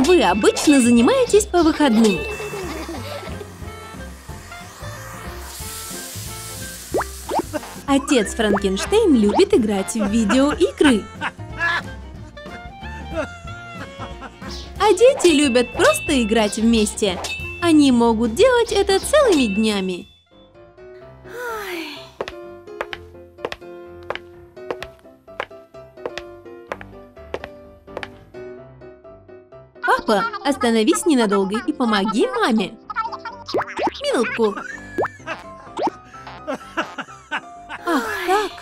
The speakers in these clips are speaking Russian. чем вы обычно занимаетесь по выходным? Отец Франкенштейн любит играть в видеоигры. А дети любят просто играть вместе. Они могут делать это целыми днями. Папа, остановись ненадолго и помоги маме. Минутку. Ах, так.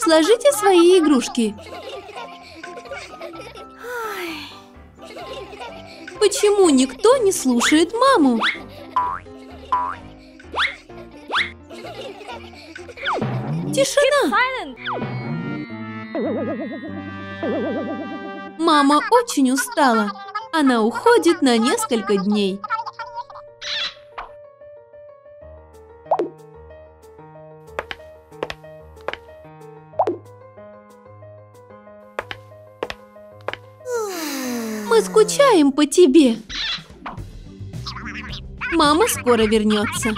Сложите свои игрушки. Почему никто не слушает маму? Тишина. Мама очень устала. Она уходит на несколько дней. Мы скучаем по тебе. Мама скоро вернется.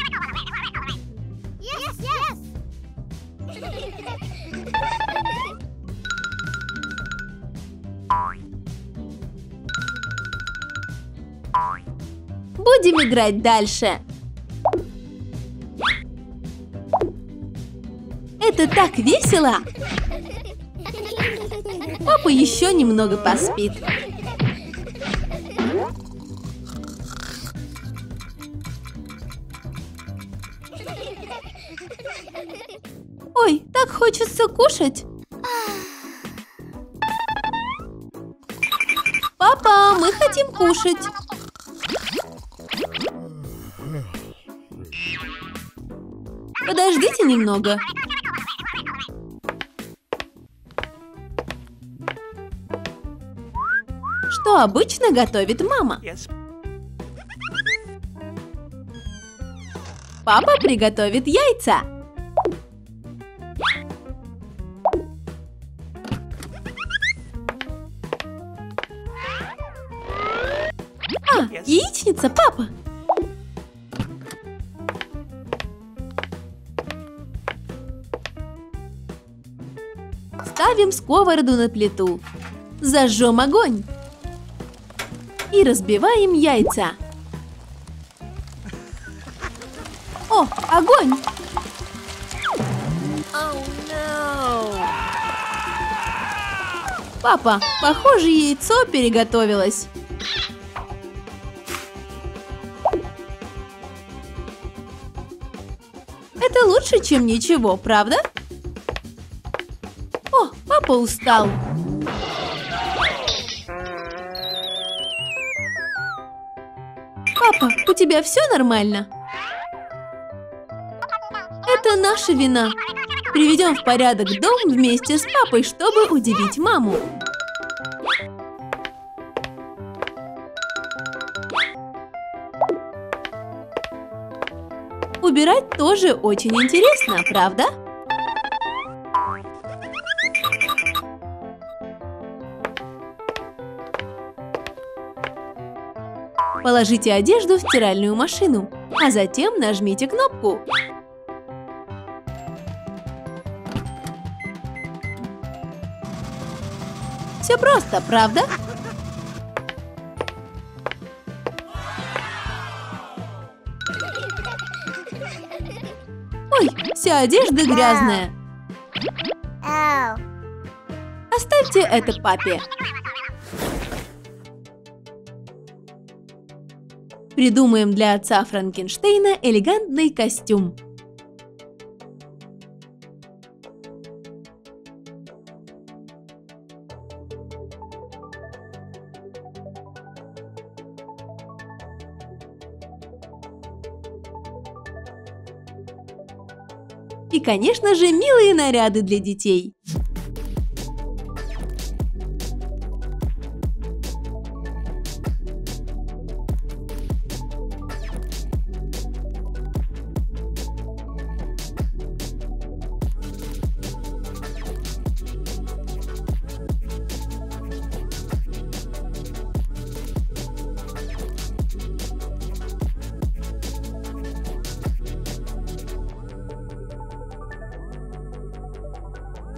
Будем играть дальше. Это так весело. Папа еще немного поспит. Ой, так хочется кушать. Папа, мы хотим кушать. Подождите немного. Что обычно готовит мама? Папа приготовит яйца. А, яичница, папа. Ставим сковороду на плиту, зажжем огонь и разбиваем яйца. О, огонь! Oh, no. Папа, похоже, яйцо переготовилось. Это лучше, чем ничего, правда? Папа устал. Папа, у тебя все нормально? Это наша вина. Приведем в порядок дом вместе с папой, чтобы удивить маму. Убирать тоже очень интересно, правда? Положите одежду в стиральную машину, а затем нажмите кнопку. Все просто, правда? Ой, вся одежда грязная. Оставьте это папе. Придумаем для отца Франкенштейна элегантный костюм. И, конечно же, милые наряды для детей.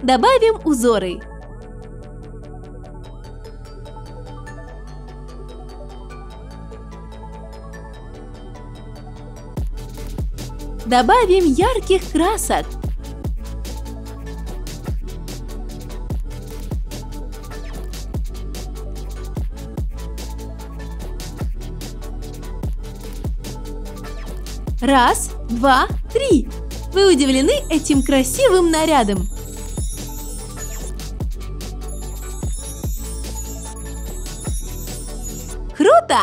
Добавим узоры. Добавим ярких красок. Раз, два, три. Вы удивлены этим красивым нарядом? Круто!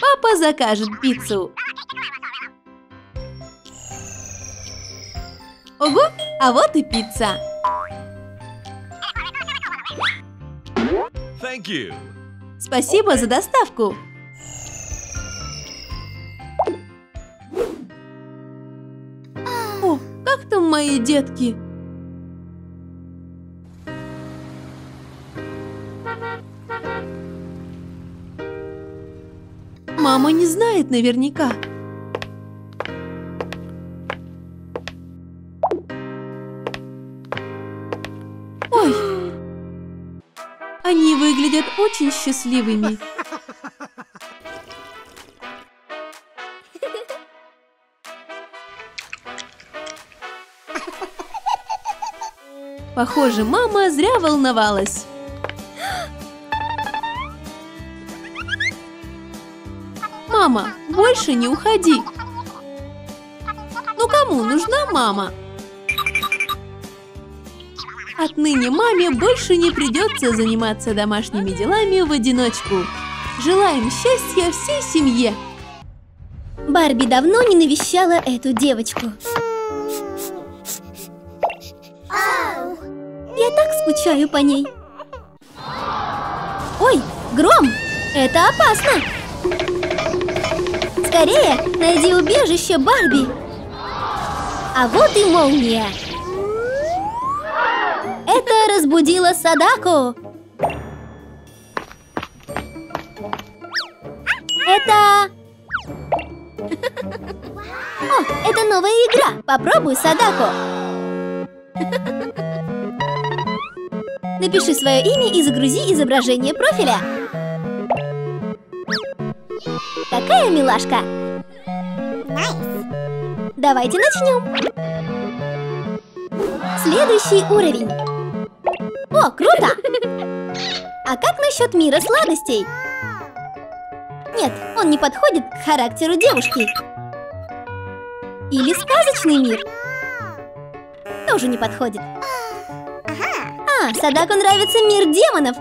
Папа закажет пиццу. Ого, а вот и пицца. Thank you. Спасибо за доставку. О, как там мои детки? Мама не знает наверняка. Ой, они выглядят очень счастливыми. Похоже, мама зря волновалась. Мама, больше не уходи. Ну кому нужна мама? Отныне маме больше не придется заниматься домашними делами в одиночку. Желаем счастья всей семье. Барби давно не навещала эту девочку. Я так скучаю по ней. Ой, гром! Это опасно! Скорее, найди убежище, Барби! А вот и молния! Это разбудило Садако! Это... О, это новая игра! Попробуй, Садако! Напиши свое имя и загрузи изображение профиля. Какая милашка! Nice. Давайте начнем. Следующий уровень. О, круто! А как насчет мира сладостей? Нет, он не подходит к характеру девушки. Или сказочный мир? Тоже не подходит. Садако нравится мир демонов.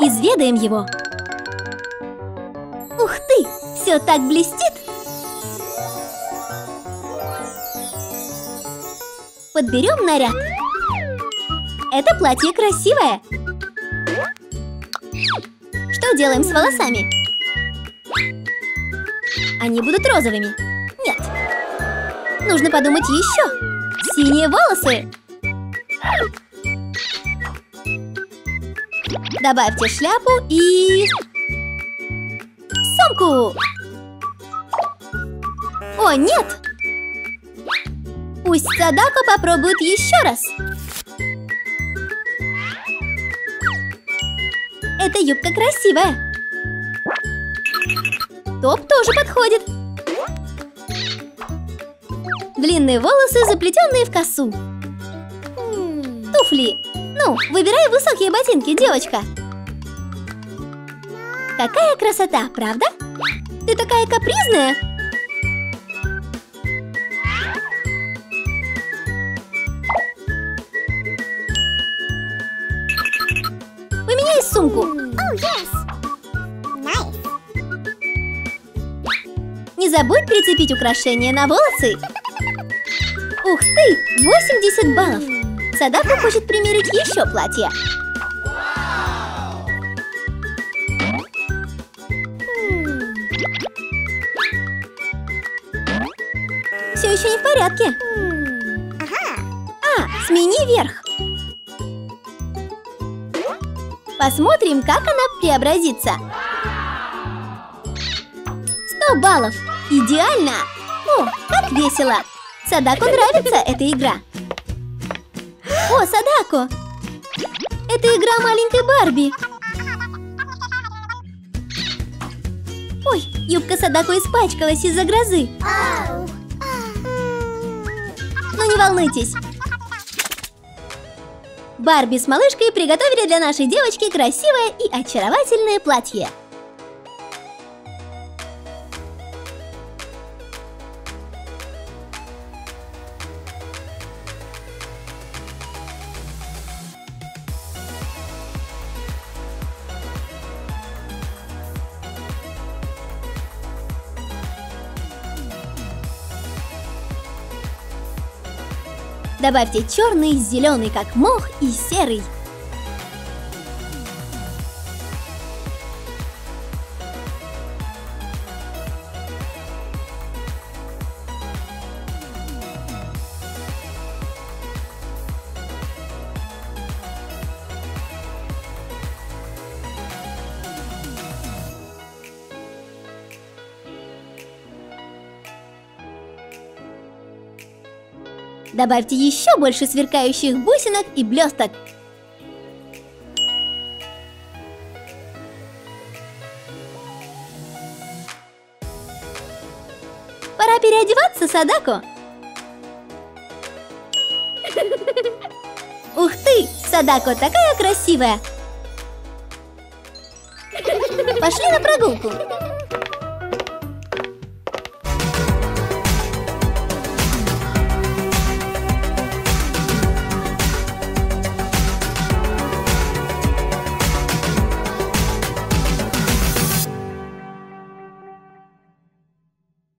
Изведаем его. Ух ты, все так блестит. Подберем наряд. Это платье красивое. Что делаем с волосами? Они будут розовыми. Нет. Нужно подумать еще. Синие волосы. Добавьте шляпу и... сумку! О, нет! Пусть Садако попробует еще раз. Эта юбка красивая. Топ тоже подходит. Длинные волосы, заплетенные в косу. Туфли. Ну, выбирай высокие ботинки, девочка. Какая красота, правда? Ты такая капризная. Поменяй сумку. Oh, yes. Nice. Не забудь прицепить украшения на волосы. Ух ты, 80 баллов. Садако хочет примерить еще платье. Все еще не в порядке. А, смени верх. Посмотрим, как она преобразится. 100 баллов. Идеально. О, как весело. Садако нравится эта игра. О, Садако! Это игра маленькой Барби. Ой, юбка Садако испачкалась из-за грозы. Ну не волнуйтесь. Барби с малышкой приготовили для нашей девочки красивое и очаровательное платье. Добавьте черный, зеленый, как мох, и серый. Добавьте еще больше сверкающих бусинок и блесток. Пора переодеваться, Садако. Ух ты, Садако такая красивая. Пошли на прогулку.